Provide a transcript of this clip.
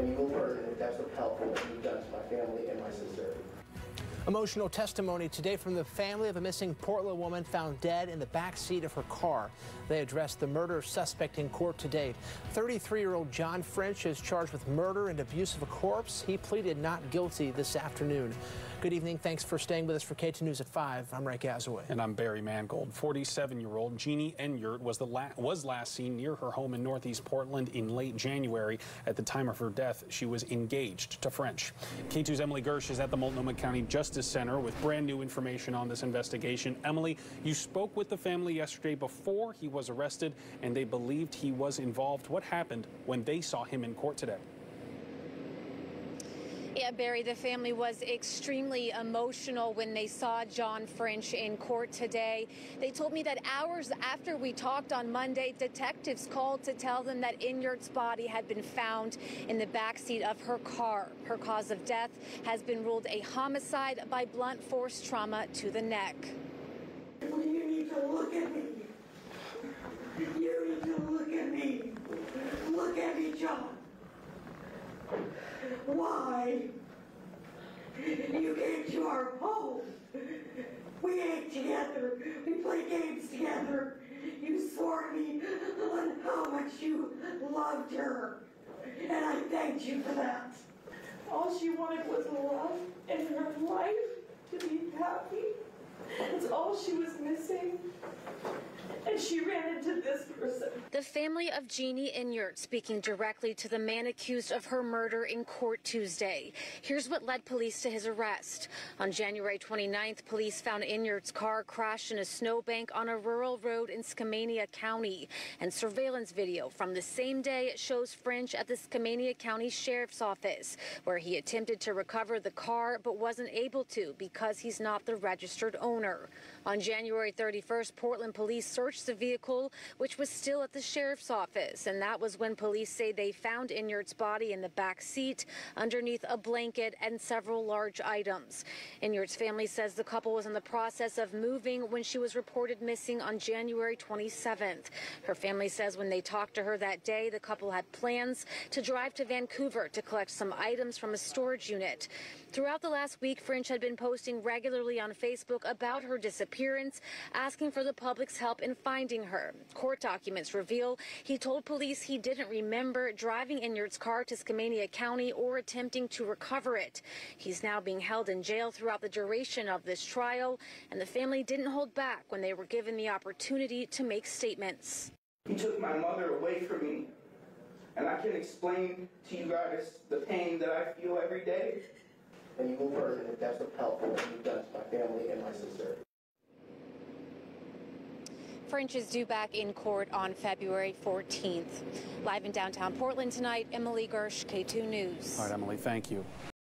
and you will learn the depths of help that you've done to my family and my sister. Emotional testimony today from the family of a missing Portland woman found dead in the back seat of her car. They addressed the murder suspect in court today. 33-year-old John French is charged with murder and abuse of a corpse. He pleaded not guilty this afternoon. Good evening. Thanks for staying with us for K2 News at 5. I'm Ray Gazaway. And I'm Barry Mangold. 47-year-old Jeannie Enyeart was last seen near her home in northeast Portland in late January. At the time of her death, she was engaged to French. K2's Emily Gersh is at the Multnomah County Justice Center with brand new information on this investigation. Emily, you spoke with the family yesterday before he was arrested, and they believed he was involved. What happened when they saw him in court today? Yeah, Barry, the family was extremely emotional when they saw John French in court today. They told me that hours after we talked on Monday, detectives called to tell them that Enyeart's body had been found in the backseat of her car. Her cause of death has been ruled a homicide by blunt force trauma to the neck. You need to look at me. You need to look at me. Look at me, John. Why? You came to our home. We ate together. We played games together. You swore me on how much you loved her. And I thanked you for that. All she wanted was love and her life to be happy. That's all she was missing. And she ran into this person. The family of Jeannie Enyeart speaking directly to the man accused of her murder in court Tuesday. Here's what led police to his arrest. On January 29th, police found Enyeart's car crashed in a snowbank on a rural road in Skamania County. And surveillance video from the same day shows French at the Skamania County Sheriff's Office, where he attempted to recover the car but wasn't able to because he's not the registered owner. On January 31st, Portland police searched the vehicle, which was still at the sheriff's office, and that was when police say they found Enyeart's body in the back seat, underneath a blanket and several large items. Enyeart's family says the couple was in the process of moving when she was reported missing on January 27th. Her family says when they talked to her that day, the couple had plans to drive to Vancouver to collect some items from a storage unit. Throughout the last week, French had been posting regularly on Facebook about her disappearance, asking for the public's help in finding her. Court documents reveal he told police he didn't remember driving Enyeart's car to Skamania County or attempting to recover it. He's now being held in jail throughout the duration of this trial, and the family didn't hold back when they were given the opportunity to make statements. You took my mother away from me, and I can explain to you guys the pain that I feel every day. And you will learn the depths of help that you've done to my family and my sister. French is due back in court on February 14th. Live in downtown Portland tonight, Emily Gersh, K2 News. All right, Emily, thank you.